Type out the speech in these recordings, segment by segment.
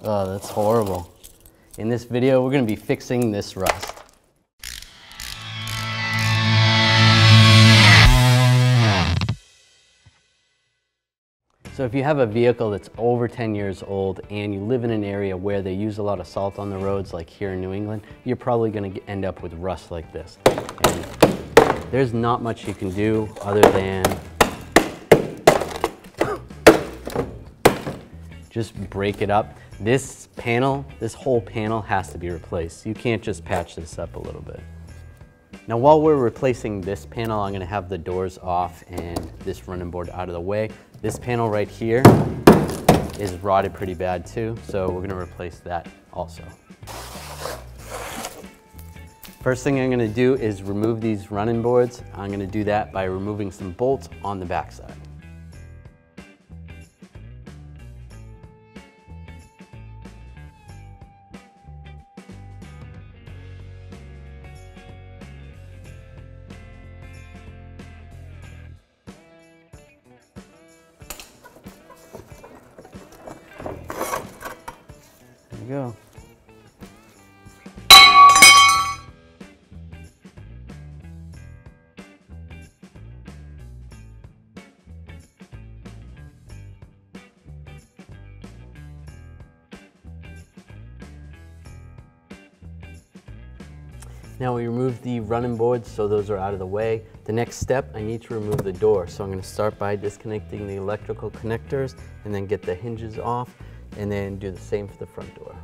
Oh, that's horrible. In this video, we're gonna be fixing this rust. So if you have a vehicle that's over 10 years old and you live in an area where they use a lot of salt on the roads, like here in New England, you're probably gonna end up with rust like this. And there's not much you can do other than just break it up. This panel, this whole panel has to be replaced. You can't just patch this up a little bit. Now while we're replacing this panel, I'm gonna have the doors off and this running board out of the way. This panel right here is rotted pretty bad too, so we're gonna replace that also. First thing I'm gonna do is remove these running boards. I'm gonna do that by removing some bolts on the backside. Go. Now we removed the running boards, so those are out of the way. The next step, I need to remove the door. So I'm going to start by disconnecting the electrical connectors and then get the hinges off, and then do the same for the front door.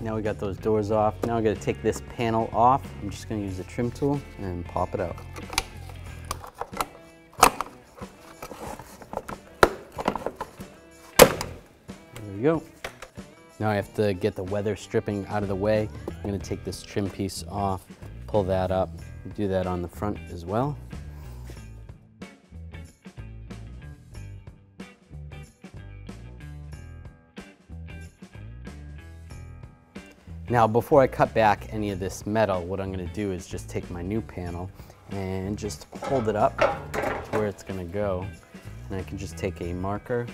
Now we got those doors off. Now I'm gonna take this panel off. I'm just gonna use the trim tool and pop it out. There we go. Now I have to get the weather stripping out of the way. I'm gonna take this trim piece off, pull that up, do that on the front as well. Now before I cut back any of this metal, what I'm gonna do is just take my new panel and just hold it up to where it's gonna go. And I can just take a marker.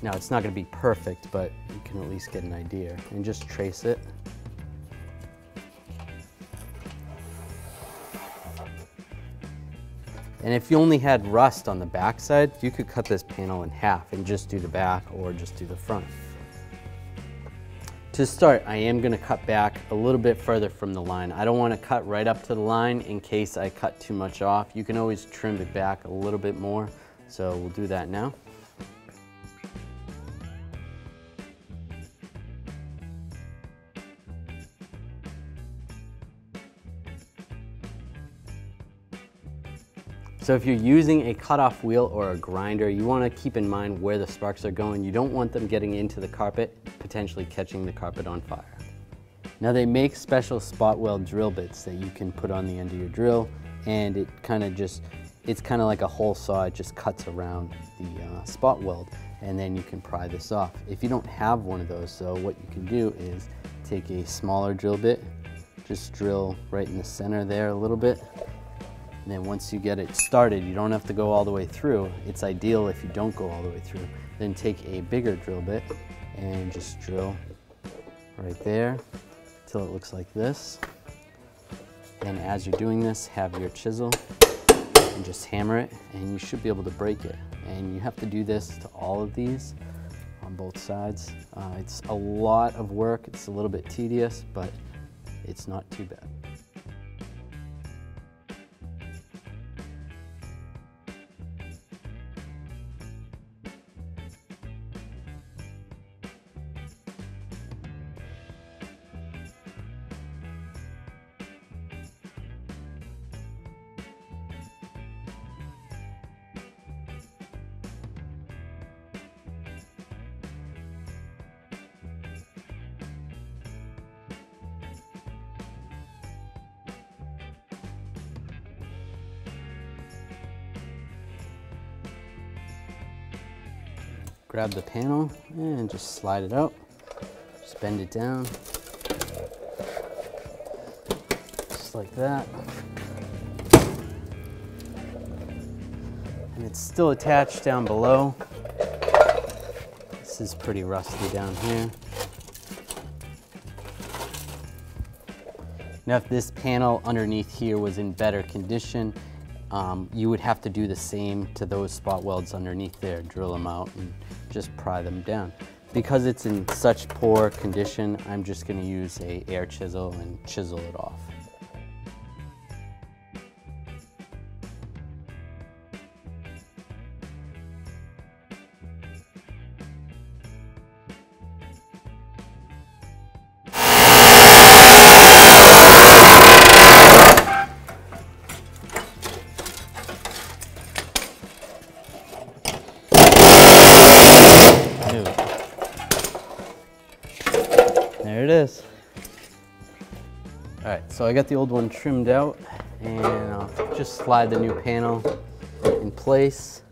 Now it's not going to be perfect, but you can at least get an idea, and just trace it. And if you only had rust on the back side, you could cut this panel in half and just do the back or just do the front. To start, I am going to cut back a little bit further from the line. I don't want to cut right up to the line in case I cut too much off. You can always trim it back a little bit more, so we'll do that now. So if you're using a cutoff wheel or a grinder, you want to keep in mind where the sparks are going. You don't want them getting into the carpet, potentially catching the carpet on fire. Now they make special spot weld drill bits that you can put on the end of your drill, and it kind of just, it's kind of like a hole saw. It just cuts around the spot weld, and then you can pry this off. If you don't have one of those, so what you can do is take a smaller drill bit, just drill right in the center there a little bit. And then once you get it started, you don't have to go all the way through. It's ideal if you don't go all the way through. Then take a bigger drill bit and just drill right there till it looks like this. And as you're doing this, have your chisel and just hammer it, and you should be able to break it. And you have to do this to all of these on both sides. It's a lot of work. It's a little bit tedious, but it's not too bad. Grab the panel and just slide it out. Just bend it down, just like that. And it's still attached down below. This is pretty rusty down here. Now if this panel underneath here was in better condition, you would have to do the same to those spot welds underneath there, drill them out and just pry them down. Because it's in such poor condition, I'm just going to use an air chisel and chisel it off. There it is. All right, so I got the old one trimmed out, and I'll just slide the new panel in place,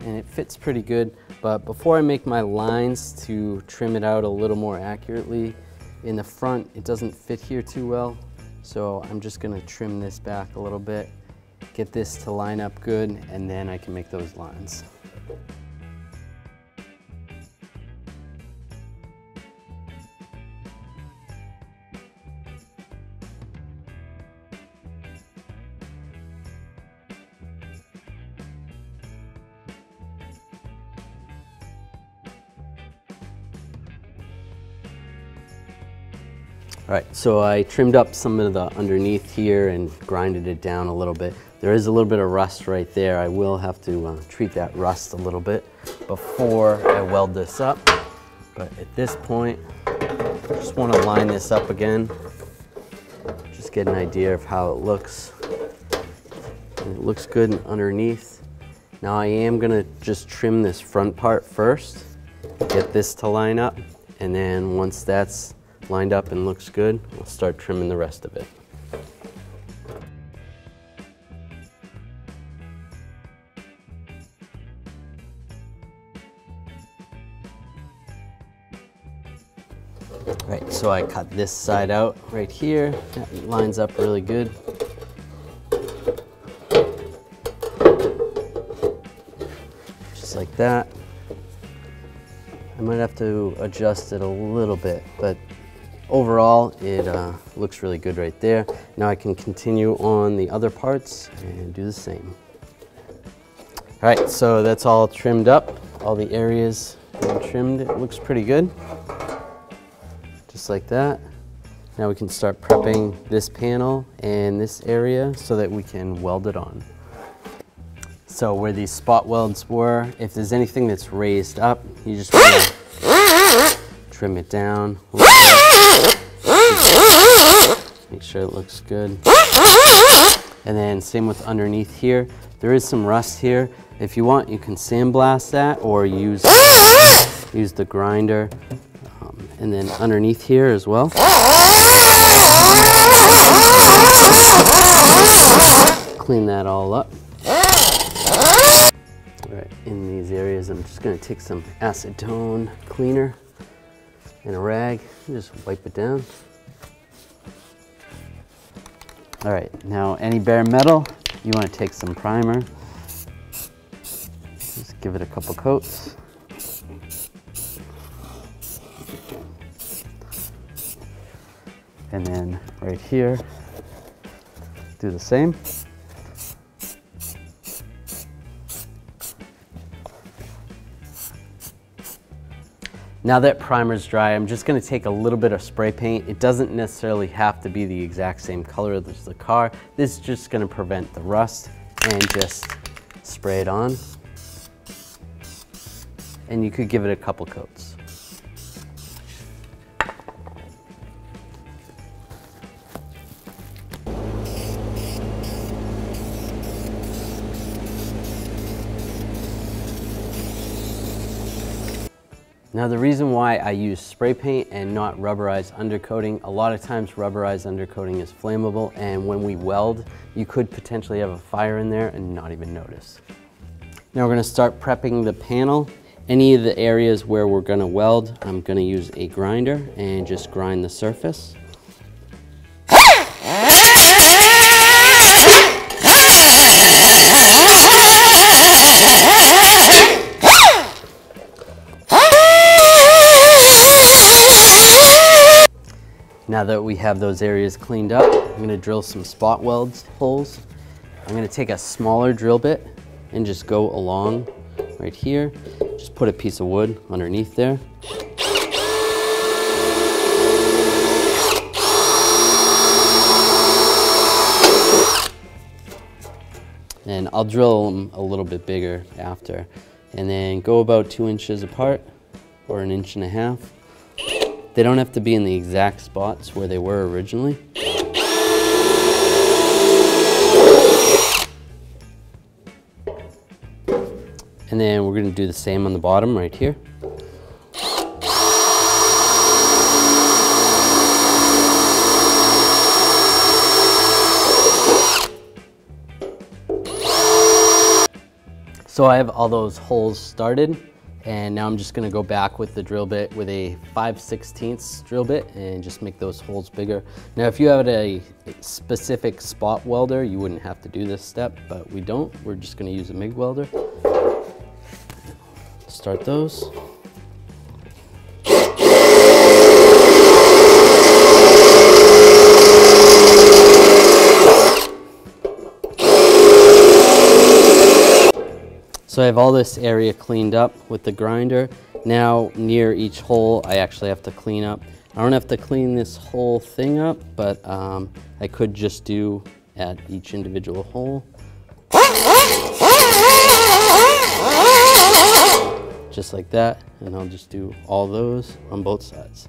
and it fits pretty good. But before I make my lines to trim it out a little more accurately, in the front it doesn't fit here too well, so I'm just going to trim this back a little bit, get this to line up good, and then I can make those lines. All right, so I trimmed up some of the underneath here and grinded it down a little bit. There is a little bit of rust right there. I will have to treat that rust a little bit before I weld this up. But at this point, I just want to line this up again. Just get an idea of how it looks. And it looks good underneath. Now I am gonna just trim this front part first, get this to line up, and then once that's lined up and looks good, we'll start trimming the rest of it. All right, so I cut this side out right here. That lines up really good. Just like that. I might have to adjust it a little bit, but overall, it looks really good right there. Now I can continue on the other parts and do the same. All right, so that's all trimmed up. All the areas trimmed, it looks pretty good. Just like that. Now we can start prepping this panel and this area so that we can weld it on. So where these spot welds were, if there's anything that's raised up, you just want to trim it down. Make sure it looks good. And then same with underneath here. There is some rust here. If you want, you can sandblast that or use the grinder. And then underneath here as well. Clean that all up. All right, in these areas, I'm just gonna take some acetone cleaner and a rag and just wipe it down. All right, now any bare metal, you want to take some primer. Just give it a couple coats. And then right here, do the same. Now that primer's dry, I'm just going to take a little bit of spray paint. It doesn't necessarily have to be the exact same color as the car. This is just going to prevent the rust, and just spray it on. And you could give it a couple coats. Now the reason why I use spray paint and not rubberized undercoating, a lot of times rubberized undercoating is flammable, and when we weld, you could potentially have a fire in there and not even notice. Now we're going to start prepping the panel, Any of the areas where we're going to weld, I'm going to use a grinder and just grind the surface. Now that we have those areas cleaned up, I'm going to drill some spot welds holes. I'm going to take a smaller drill bit and just go along right here. Just put a piece of wood underneath there. And I'll drill them a little bit bigger after. And then go about 2 inches apart or 1.5 inches. They don't have to be in the exact spots where they were originally. And then we're going to do the same on the bottom right here. So I have all those holes started, and now I'm just going to go back with the drill bit with a 5/16 drill bit and just make those holes bigger. Now if you had a specific spot welder, you wouldn't have to do this step, but we don't. We're just going to use a MIG welder. Start those. So I have all this area cleaned up with the grinder. Now near each hole, I actually have to clean up. I don't have to clean this whole thing up, but I could just do at each individual hole. Just like that, and I'll just do all those on both sides.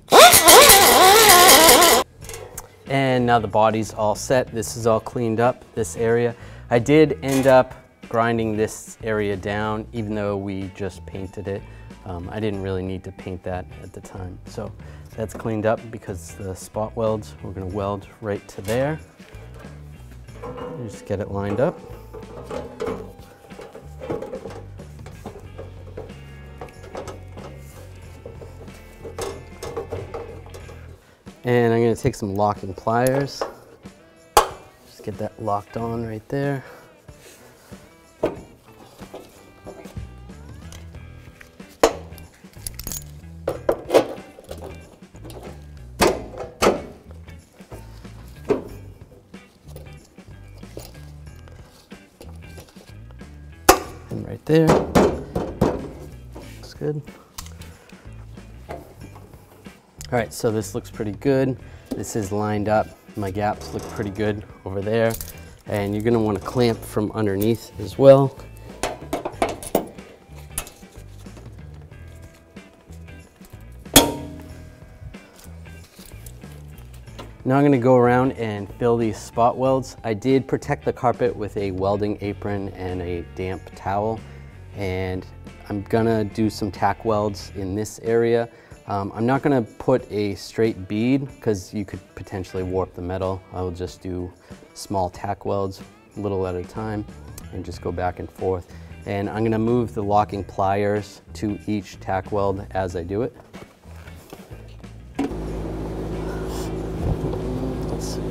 And now the body's all set. This is all cleaned up, this area. I did end up grinding this area down, even though we just painted it. I didn't really need to paint that at the time. So that's cleaned up because the spot welds, we're gonna weld right to there. Just get it lined up. And I'm going to take some locking pliers, just get that locked on right there. And right there, looks good. All right, so this looks pretty good. This is lined up. My gaps look pretty good over there. And you're gonna wanna clamp from underneath as well. Now I'm gonna go around and fill these spot welds. I did protect the carpet with a welding apron and a damp towel. And I'm gonna do some tack welds in this area. I'm not gonna put a straight bead because you could potentially warp the metal. I will just do small tack welds, little at a time, and just go back and forth. And I'm gonna move the locking pliers to each tack weld as I do it. Let's see.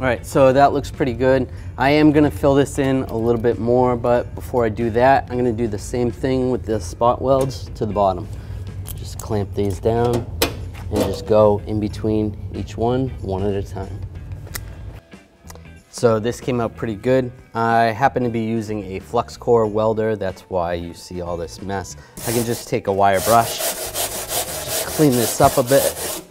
All right, so that looks pretty good. I am gonna fill this in a little bit more, but before I do that, I'm gonna do the same thing with the spot welds to the bottom. Just clamp these down and just go in between each one, one at a time. So this came out pretty good. I happen to be using a flux core welder, that's why you see all this mess. I can just take a wire brush, just clean this up a bit,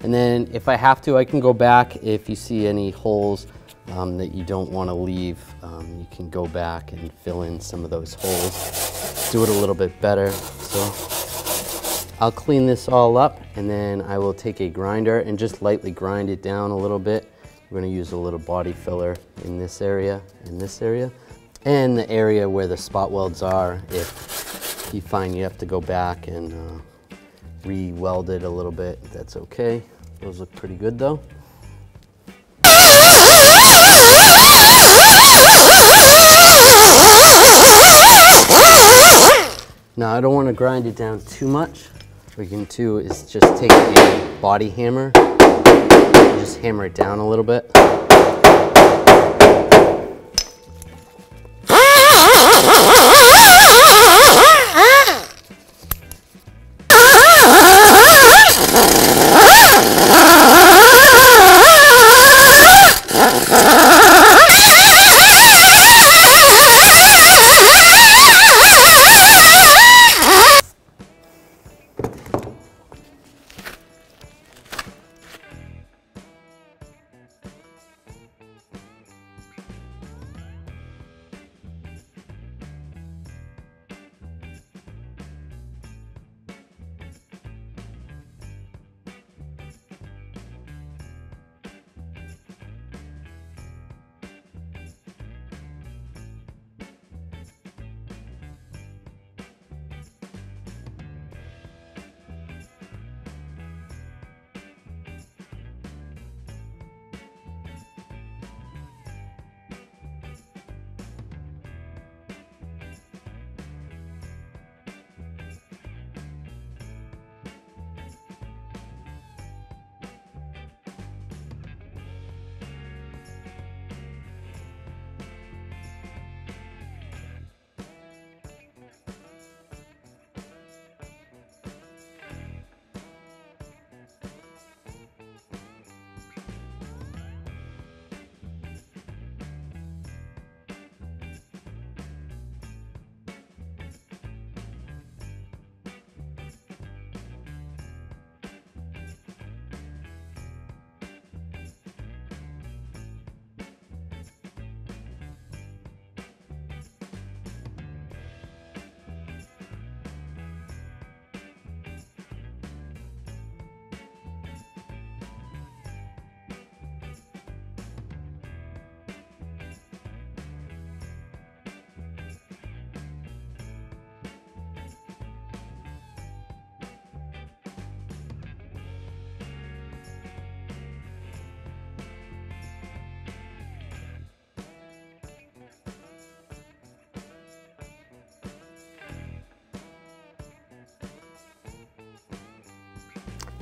and then if I have to, I can go back if you see any holes that you don't want to leave. You can go back and fill in some of those holes, do it a little bit better. So I'll clean this all up, and then I will take a grinder and just lightly grind it down a little bit. We're going to use a little body filler in this area, and the area where the spot welds are. If you find you have to go back and re-weld it a little bit, that's okay. Those look pretty good though. Now I don't want to grind it down too much. What we can do is just take a body hammer, just hammer it down a little bit.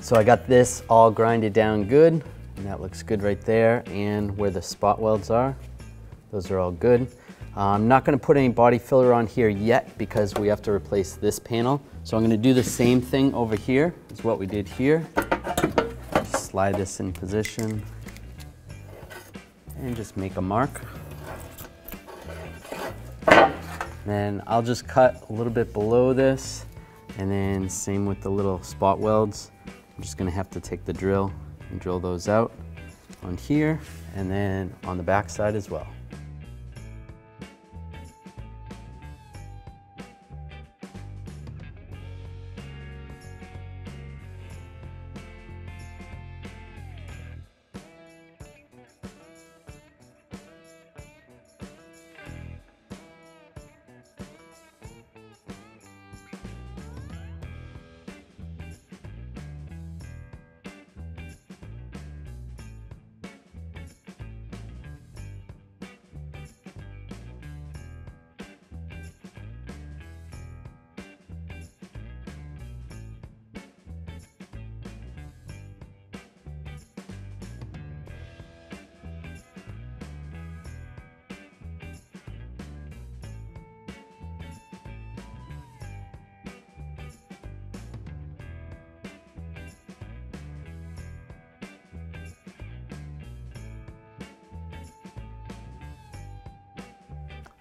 So I got this all grinded down good, and that looks good right there, and where the spot welds are, those are all good. I'm not gonna put any body filler on here yet because we have to replace this panel. So I'm gonna do the same thing over here as what we did here. Just slide this in position and just make a mark. Then I'll just cut a little bit below this, and then same with the little spot welds. I'm just gonna have to take the drill and drill those out on here and then on the back side as well.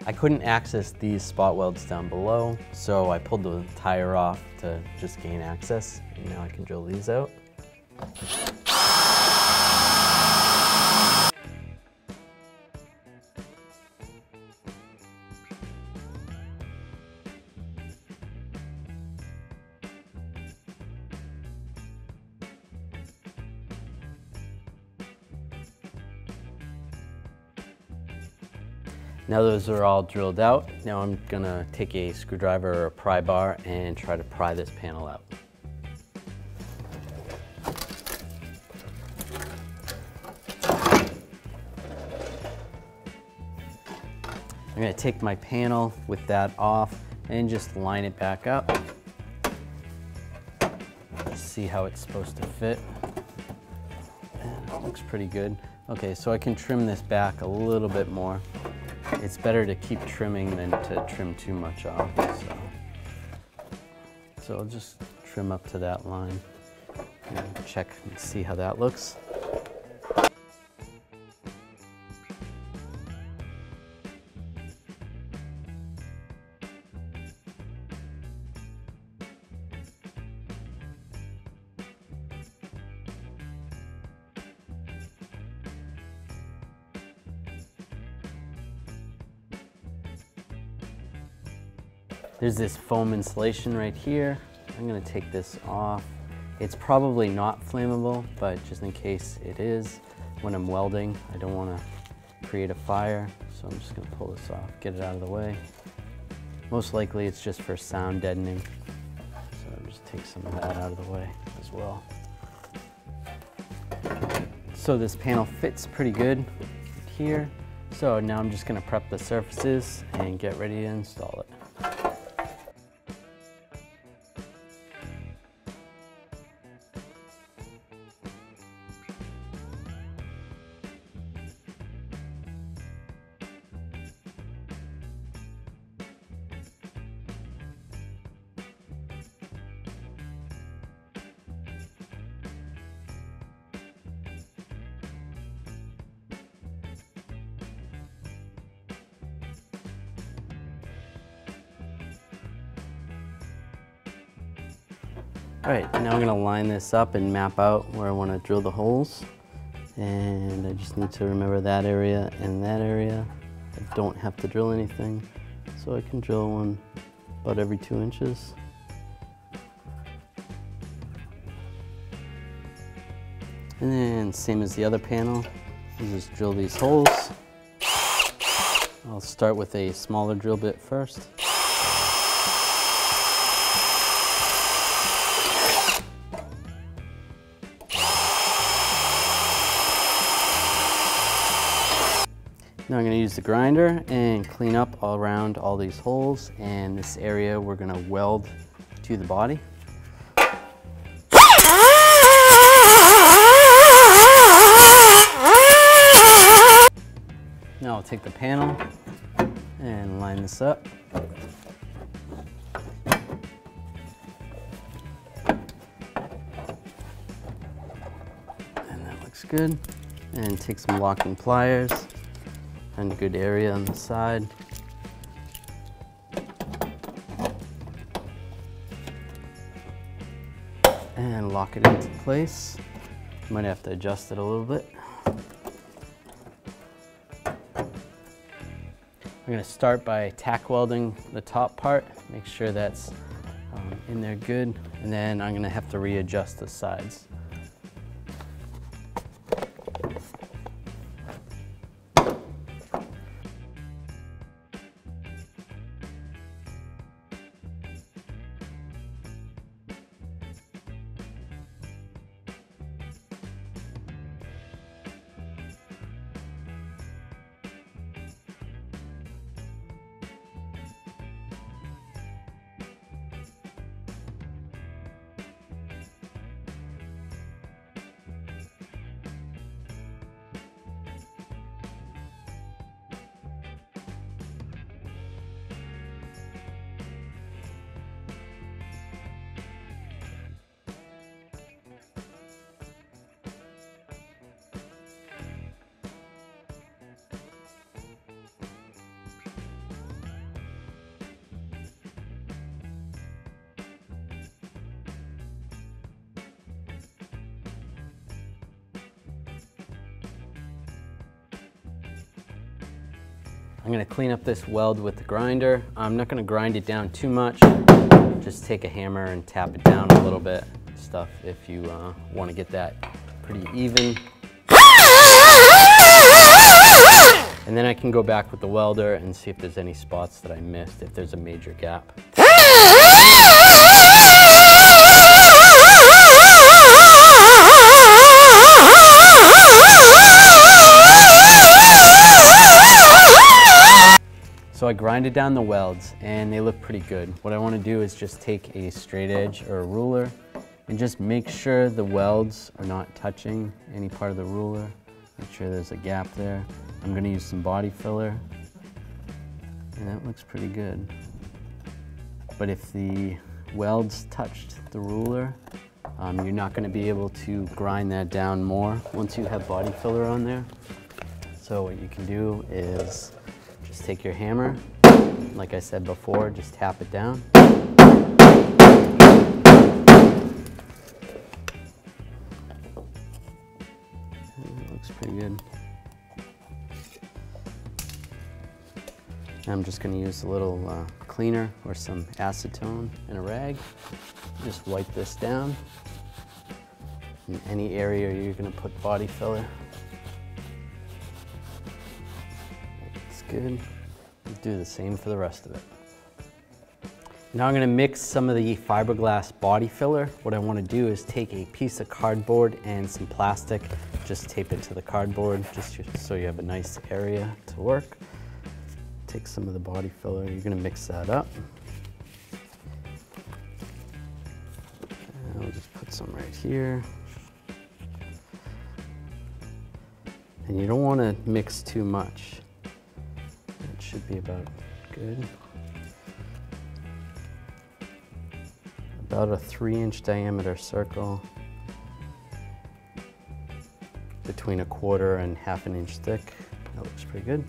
I couldn't access these spot welds down below, so I pulled the tire off to just gain access. And now I can drill these out. Now those are all drilled out. Now I'm gonna take a screwdriver or a pry bar and try to pry this panel out. I'm gonna take my panel with that off and just line it back up. Just see how it's supposed to fit. It looks pretty good. Okay, so I can trim this back a little bit more. It's better to keep trimming than to trim too much off. So I'll just trim up to that line and check and see how that looks. There's this foam insulation right here. I'm gonna take this off. It's probably not flammable, but just in case it is, when I'm welding, I don't wanna create a fire, so I'm just gonna pull this off, get it out of the way. Most likely it's just for sound deadening, so I'll just take some of that out of the way as well. So this panel fits pretty good here. So now I'm just gonna prep the surfaces and get ready to install it. All right, now I'm gonna line this up and map out where I wanna drill the holes. And I just need to remember that area and that area. I don't have to drill anything. So I can drill one about every 2 inches. And then same as the other panel, you just drill these holes. I'll start with a smaller drill bit first. Now I'm going to use the grinder and clean up all around all these holes, and this area we're going to weld to the body. Now I'll take the panel and line this up. And that looks good. And take some locking pliers. And a good area on the side. And lock it into place. Might have to adjust it a little bit. I'm gonna start by tack welding the top part, make sure that's in there good, and then I'm gonna have to readjust the sides. I'm gonna clean up this weld with the grinder. I'm not gonna grind it down too much. Just take a hammer and tap it down a little bit. Stuff if you want to get that pretty even. And then I can go back with the welder and see if there's any spots that I missed, if there's a major gap. So I grinded down the welds and they look pretty good. What I want to do is just take a straight edge or a ruler and just make sure the welds are not touching any part of the ruler. Make sure there's a gap there. I'm going to use some body filler and that looks pretty good. But if the welds touched the ruler, you're not going to be able to grind that down more once you have body filler on there. So what you can do is just take your hammer, like I said before, just tap it down. That looks pretty good. I'm just going to use a little cleaner or some acetone and a rag. Just wipe this down. In any area you're going to put body filler. Good. Do the same for the rest of it. Now I'm going to mix some of the fiberglass body filler. What I want to do is take a piece of cardboard and some plastic, just tape it to the cardboard just so you have a nice area to work. Take some of the body filler, you're going to mix that up. And I'll just put some right here. And you don't want to mix too much. Should be about good. About a 3-inch diameter circle between 1/4 and 1/2 inch thick. That looks pretty good.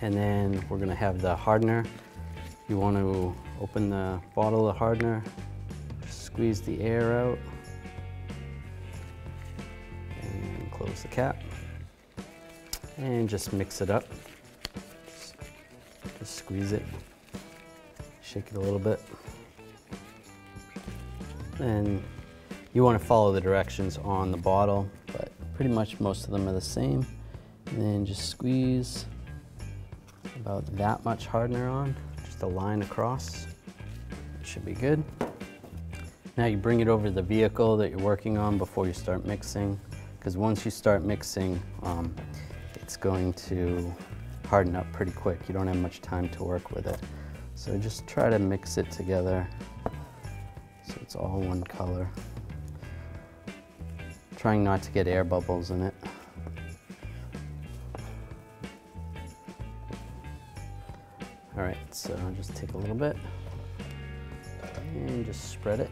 And then we're going to have the hardener. You want to open the bottle of hardener, squeeze the air out, and close the cap, and just mix it up. Squeeze it, shake it a little bit. And you want to follow the directions on the bottle, but pretty much most of them are the same. And then just squeeze about that much hardener on, just a line across. It should be good. Now you bring it over to the vehicle that you're working on before you start mixing, because once you start mixing, it's going to harden up pretty quick. You don't have much time to work with it. So just try to mix it together so it's all one color. Trying not to get air bubbles in it. All right, so just take a little bit and just spread it.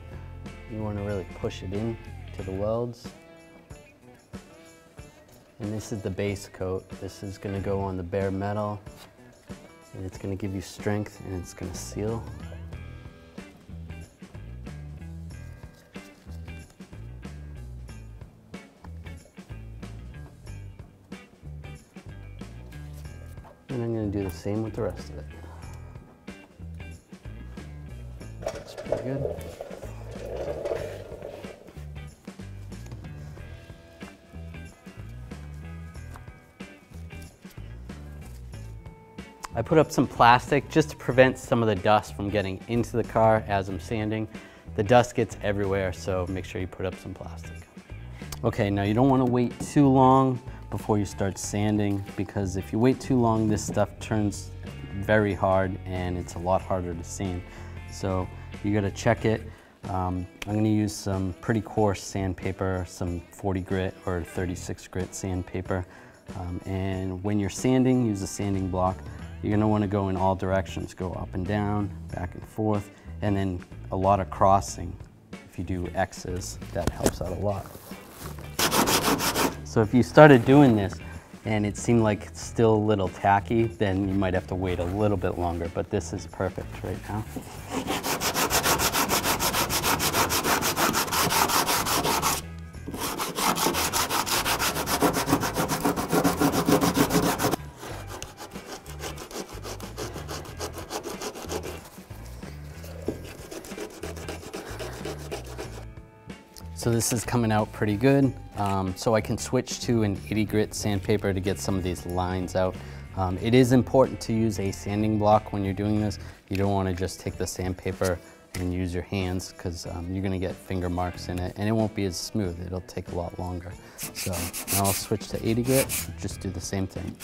You want to really push it in to the welds. And this is the base coat. This is going to go on the bare metal, and it's going to give you strength, and it's going to seal. And I'm going to do the same with the rest of it. That's pretty good. I put up some plastic just to prevent some of the dust from getting into the car as I'm sanding. The dust gets everywhere, so make sure you put up some plastic. Okay, now you don't want to wait too long before you start sanding, because if you wait too long, this stuff turns very hard and it's a lot harder to sand. So you got to check it. I'm going to use some pretty coarse sandpaper, some 40 grit or 36 grit sandpaper. And when you're sanding, use a sanding block. You're going to want to go in all directions, go up and down, back and forth, and then a lot of crossing. If you do X's, that helps out a lot. So if you started doing this and it seemed like it's still a little tacky, then you might have to wait a little bit longer, but this is perfect right now. So this is coming out pretty good. So I can switch to an 80 grit sandpaper to get some of these lines out. It is important to use a sanding block when you're doing this. You don't want to just take the sandpaper and use your hands, because you're going to get finger marks in it and it won't be as smooth. It'll take a lot longer. So now I'll switch to 80 grit, just do the same thing.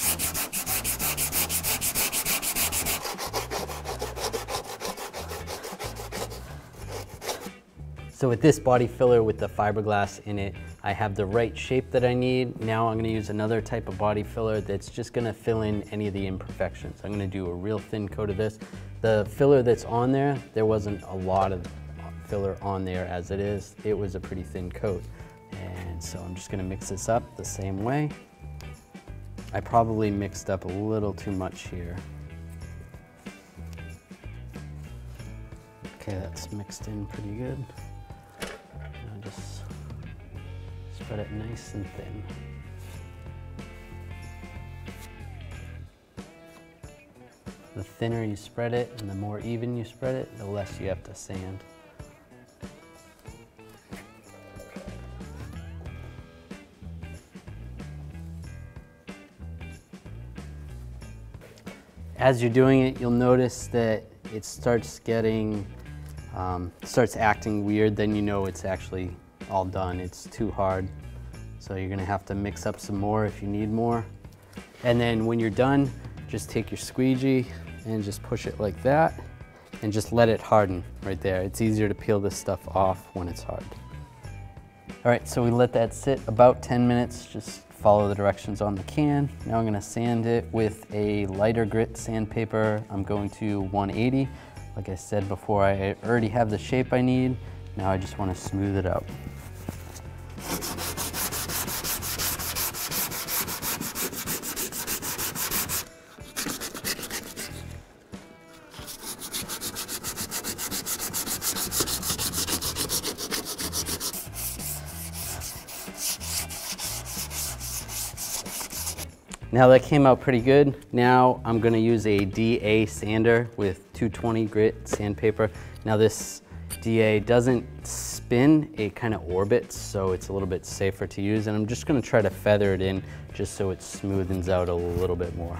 So with this body filler with the fiberglass in it, I have the right shape that I need. Now I'm gonna use another type of body filler that's just gonna fill in any of the imperfections. I'm gonna do a real thin coat of this. The filler that's on there, there wasn't a lot of filler on there as it is. It was a pretty thin coat. And so I'm just gonna mix this up the same way. I probably mixed up a little too much here. Okay, that's mixed in pretty good. Just spread it nice and thin. The thinner you spread it and the more even you spread it, the less you have to sand. As you're doing it, you'll notice that it starts getting starts acting weird, then you know it's actually all done. It's too hard. So you're gonna have to mix up some more if you need more. And then when you're done, just take your squeegee and just push it like that and just let it harden right there. It's easier to peel this stuff off when it's hard. All right, so we let that sit about 10 minutes. Just follow the directions on the can. Now I'm gonna sand it with a lighter grit sandpaper. I'm going to 180. Like I said before, I already have the shape I need. Now I just want to smooth it out. Now that came out pretty good. Now I'm going to use a DA sander with 220 grit sandpaper. Now this DA doesn't spin, it kind of orbits, so it's a little bit safer to use, and I'm just gonna try to feather it in just so it smoothens out a little bit more.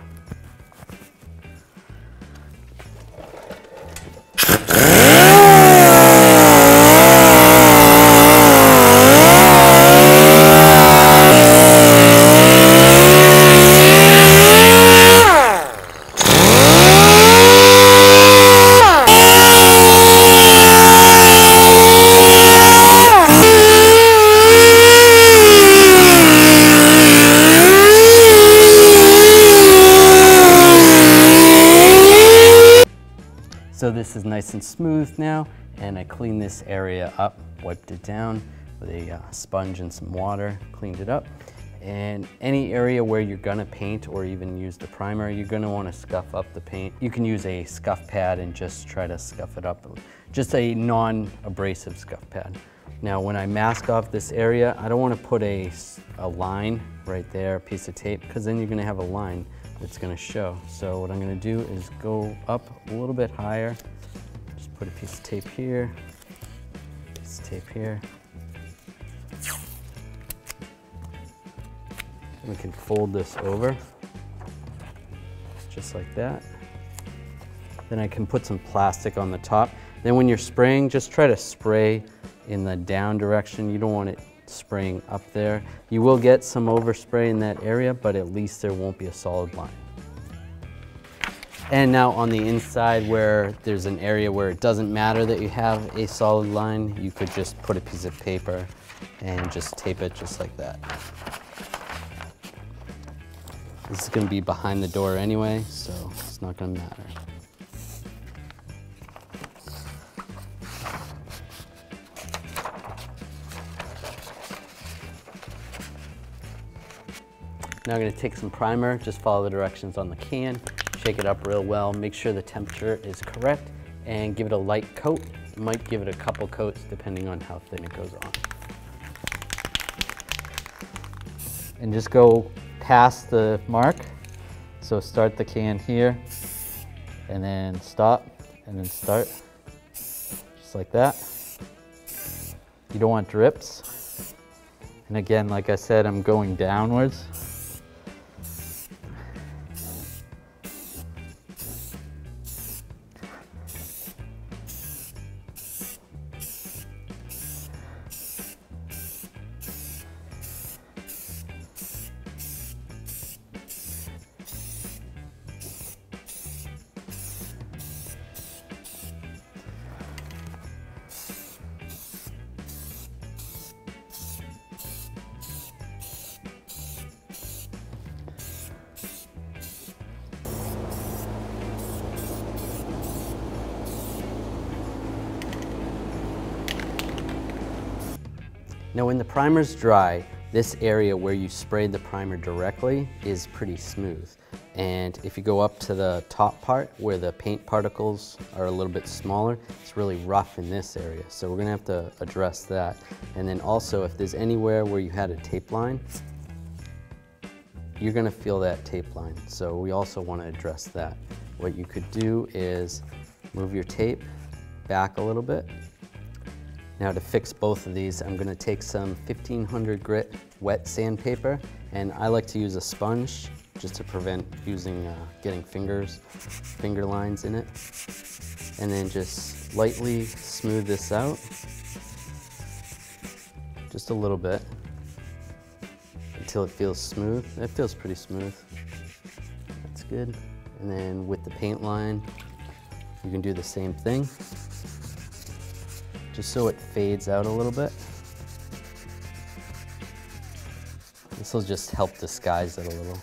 So this is nice and smooth now, and I cleaned this area up, wiped it down with a sponge and some water, cleaned it up. And any area where you're gonna paint or even use the primer, you're gonna wanna scuff up the paint. You can use a scuff pad and just try to scuff it up, just a non-abrasive scuff pad. Now when I mask off this area, I don't wanna put a line right there, a piece of tape, because then you're gonna have a line that's gonna show. So what I'm gonna do is go up a little bit higher, just put a piece of tape here, piece of tape here. We can fold this over, just like that. Then I can put some plastic on the top. Then when you're spraying, just try to spray in the down direction. You don't want it spraying up there. You will get some overspray in that area, but at least there won't be a solid line. And now on the inside where there's an area where it doesn't matter that you have a solid line, you could just put a piece of paper and just tape it just like that. This is going to be behind the door anyway, so it's not going to matter. Now I'm going to take some primer, just follow the directions on the can, shake it up real well, make sure the temperature is correct, and give it a light coat. You might give it a couple coats depending on how thin it goes on. And just go past the mark. So start the can here, and then stop, and then start, just like that. You don't want drips. And again, like I said, I'm going downwards. Now when the primer's dry, this area where you sprayed the primer directly is pretty smooth. And if you go up to the top part where the paint particles are a little bit smaller, it's really rough in this area. So we're gonna have to address that. And then also if there's anywhere where you had a tape line, you're gonna feel that tape line. So we also wanna address that. What you could do is move your tape back a little bit. Now to fix both of these, I'm gonna take some 1500 grit wet sandpaper, and I like to use a sponge just to prevent using, getting finger lines in it. And then just lightly smooth this out, just a little bit, until it feels smooth. It feels pretty smooth, that's good. And then with the paint line, you can do the same thing. Just so it fades out a little bit. This will just help disguise it a little.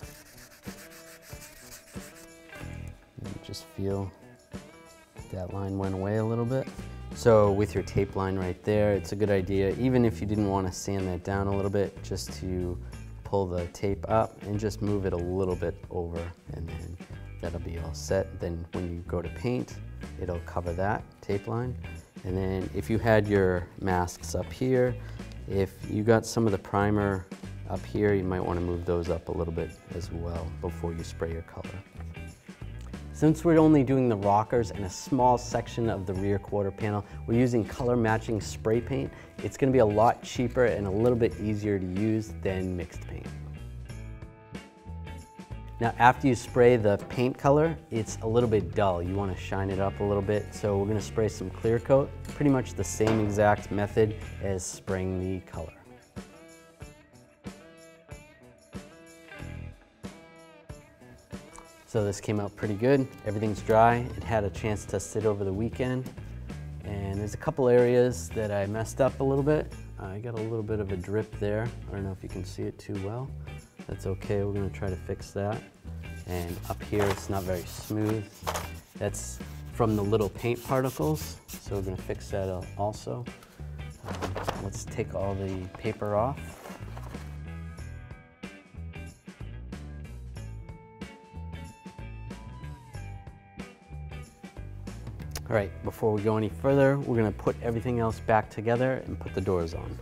And just feel that line went away a little bit. So with your tape line right there, it's a good idea, even if you didn't want to sand that down a little bit, just to pull the tape up and just move it a little bit over, and then that'll be all set. Then when you go to paint, it'll cover that tape line. And then if you had your masks up here, if you got some of the primer up here, you might want to move those up a little bit as well before you spray your color. Since we're only doing the rockers and a small section of the rear quarter panel, we're using color matching spray paint. It's going to be a lot cheaper and a little bit easier to use than mixed paint. Now after you spray the paint color, it's a little bit dull. You want to shine it up a little bit, so we're going to spray some clear coat. Pretty much the same exact method as spraying the color. So this came out pretty good. Everything's dry. It had a chance to sit over the weekend. And there's a couple areas that I messed up a little bit. I got a little bit of a drip there. I don't know if you can see it too well. That's okay, we're gonna try to fix that. And up here, it's not very smooth. That's from the little paint particles, so we're gonna fix that up also. Let's take all the paper off. All right, before we go any further, we're gonna put everything else back together and put the doors on.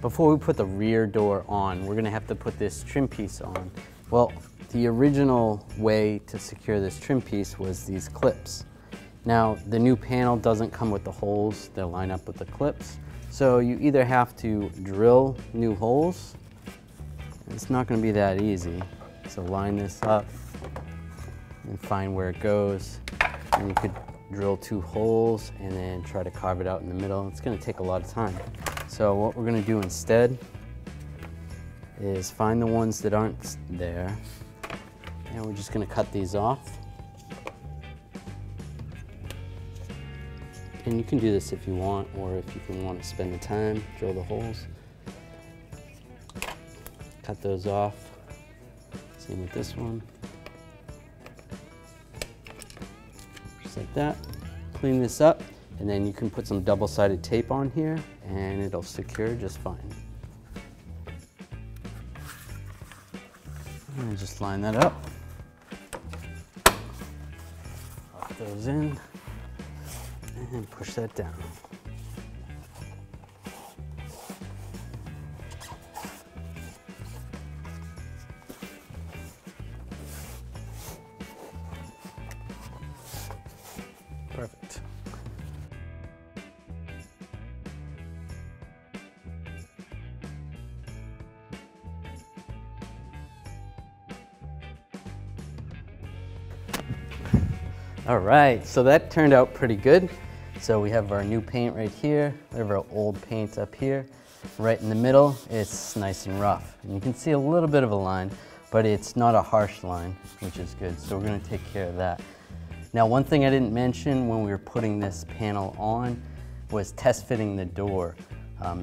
Before we put the rear door on, we're gonna have to put this trim piece on. Well, the original way to secure this trim piece was these clips. Now, the new panel doesn't come with the holes that line up with the clips, so you either have to drill new holes, it's not gonna be that easy. So line this up and find where it goes, and you could drill two holes and then try to carve it out in the middle. It's gonna take a lot of time. So what we're going to do instead is find the ones that aren't there, and we're just going to cut these off. And you can do this if you want, or if you want to spend the time, drill the holes. Cut those off. Same with this one. Just like that. Clean this up. And then you can put some double-sided tape on here, and it'll secure just fine. And just line that up. Put those in and push that down. Perfect. All right, so that turned out pretty good. So we have our new paint right here, we have our old paint up here. Right in the middle, it's nice and rough. And you can see a little bit of a line, but it's not a harsh line, which is good. So we're gonna take care of that. Now, one thing I didn't mention when we were putting this panel on was test fitting the door.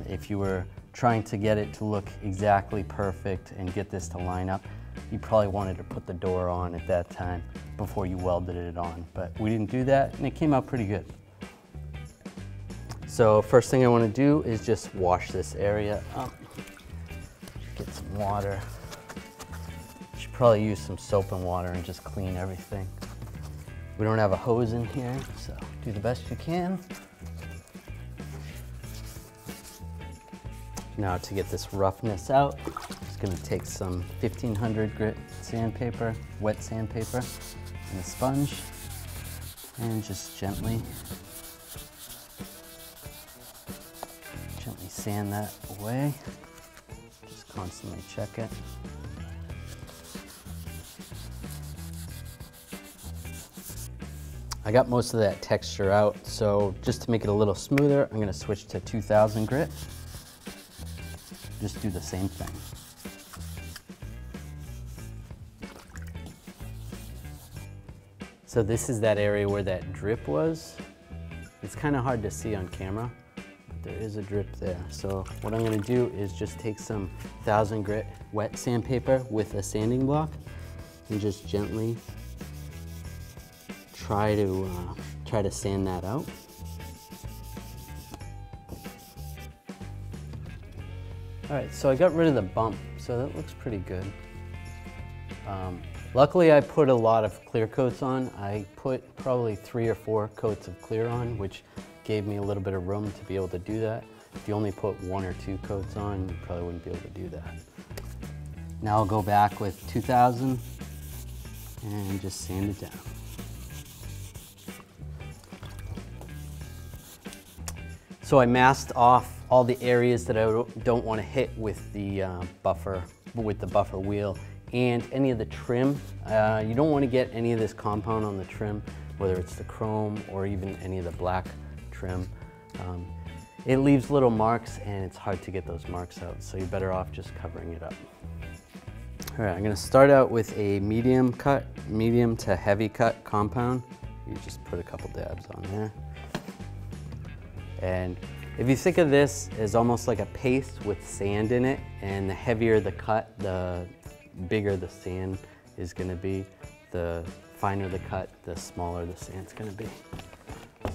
If you were trying to get it to look exactly perfect and get this to line up, you probably wanted to put the door on at that time before you welded it on, but we didn't do that and it came out pretty good. So first thing I want to do is just wash this area up, get some water. Should probably use some soap and water and just clean everything. We don't have a hose in here, so do the best you can. Now to get this roughness out, going to take some 1500 grit sandpaper, wet sandpaper, and a sponge, and just gently sand that away. Just constantly check it. I got most of that texture out, so just to make it a little smoother, I'm going to switch to 2000 grit. Just do the same thing. So this is that area where that drip was. It's kind of hard to see on camera, but there is a drip there. So what I'm gonna do is just take some 1000 grit wet sandpaper with a sanding block and just gently try to sand that out. All right, so I got rid of the bump, so that looks pretty good. Luckily, I put a lot of clear coats on. I put probably 3 or 4 coats of clear on, which gave me a little bit of room to be able to do that. If you only put 1 or 2 coats on, you probably wouldn't be able to do that. Now I'll go back with 2000 and just sand it down. So I masked off all the areas that I don't want to hit with the buffer wheel. And any of the trim, you don't want to get any of this compound on the trim, whether it's the chrome or even any of the black trim. It leaves little marks and it's hard to get those marks out, so you're better off just covering it up. All right, I'm going to start out with a medium to heavy cut compound. You just put a couple dabs on there. And if you think of this as almost like a paste with sand in it, and the heavier the cut, the bigger the sand is going to be. The finer the cut, the smaller the sand's going to be.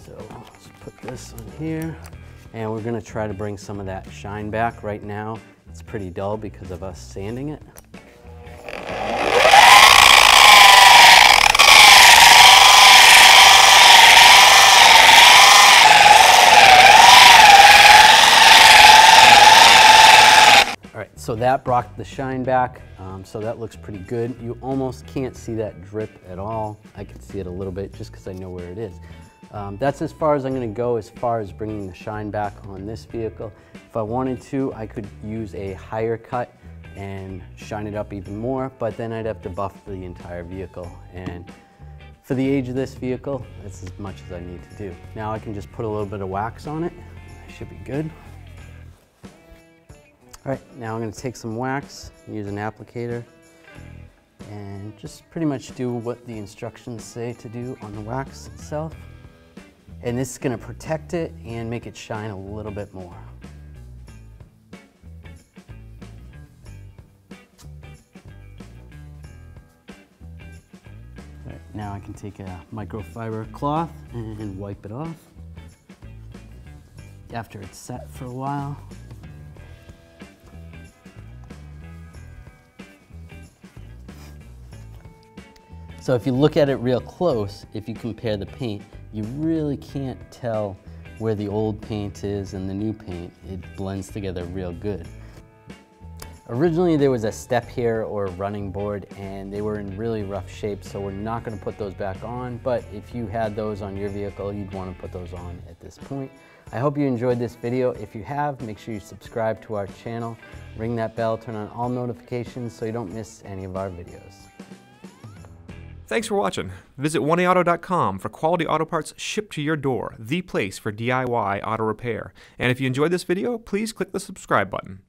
So let's put this on here, and we're going to try to bring some of that shine back. Right now it's pretty dull because of us sanding it. So that brought the shine back, so that looks pretty good. You almost can't see that drip at all. I can see it a little bit just because I know where it is. That's as far as I'm going to go as far as bringing the shine back on this vehicle. If I wanted to, I could use a higher cut and shine it up even more, but then I'd have to buff the entire vehicle. And for the age of this vehicle, that's as much as I need to do. Now I can just put a little bit of wax on it. That should be good. All right, now I'm going to take some wax, use an applicator, and just pretty much do what the instructions say to do on the wax itself. And this is going to protect it and make it shine a little bit more. All right, now I can take a microfiber cloth and wipe it off after it's set for a while. So if you look at it real close, if you compare the paint, you really can't tell where the old paint is and the new paint. It blends together real good. Originally there was a step here or a running board and they were in really rough shape, so we're not going to put those back on, but if you had those on your vehicle, you'd want to put those on at this point. I hope you enjoyed this video. If you have, make sure you subscribe to our channel, ring that bell, turn on all notifications so you don't miss any of our videos. Thanks for watching. Visit 1A Auto.com for quality auto parts shipped to your door, the place for DIY auto repair. And if you enjoyed this video, please click the subscribe button.